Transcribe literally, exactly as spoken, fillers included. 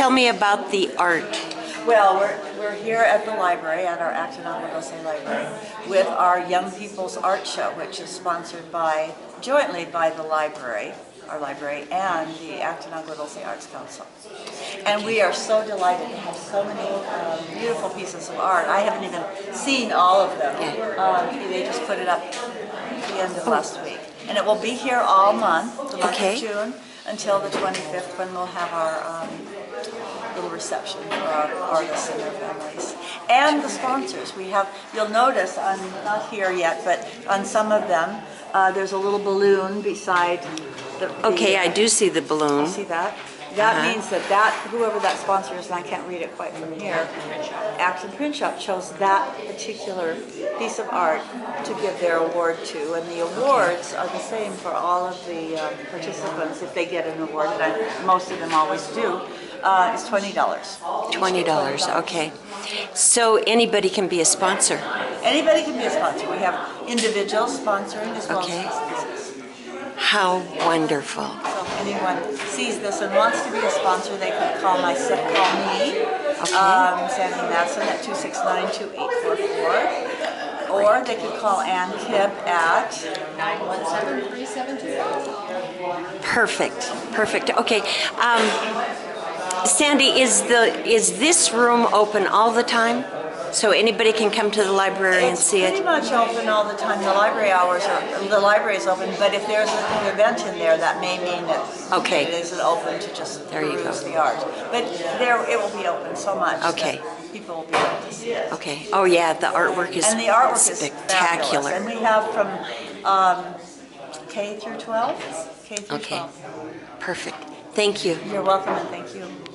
tell me about the art. Well, we're, we're here at the library, at our Acton Agua Dulce Library, with our Young People's Art Show, which is sponsored by, jointly by the library, our library, and the Acton Agua Dulce Arts Council. And we are so delighted to have so many um, beautiful pieces of art. I haven't even seen all of them. Um, they just put it up at the end of last week. And it will be here all month, the month okay. of June, until the twenty-fifth, when we'll have our um, little reception for our artists and their families. And the sponsors. We have, you'll notice, I'm not here yet, but on some of them, uh, there's a little balloon beside the... the okay, I do see the balloon. You see that? That uh-huh. means that that, whoever that sponsor is, and I can't read it quite from here, Acton Print Shop chose that particular piece of art to give their award to, and the awards okay. are the same for all of the um, participants if they get an award, and I, most of them always do. Uh, it's twenty dollars. twenty dollars, okay. So anybody can be a sponsor? Anybody can be a sponsor. We have individuals sponsoring as well okay. as businesses. How wonderful. So if anyone sees this and wants to be a sponsor, they can call my call me, okay. um, Sandy Matson at two six nine, two eight four four, or they can call Ann Kipp at nine one seven, three seven two. Perfect, perfect. Okay, um, Sandy, is the is this room open all the time? So anybody can come to the library and see it? It's pretty much open all the time. The library hours are, the library is open, but if there's an event in there, that may mean that okay. it isn't open to just there you peruse go. The art. But there, it will be open so much okay. that people will be able to see it. Okay. Oh yeah, the artwork is and the artwork spectacular. Is and we have from um, K through twelve. K through okay. twelve. Perfect. Thank you. You're welcome, and thank you.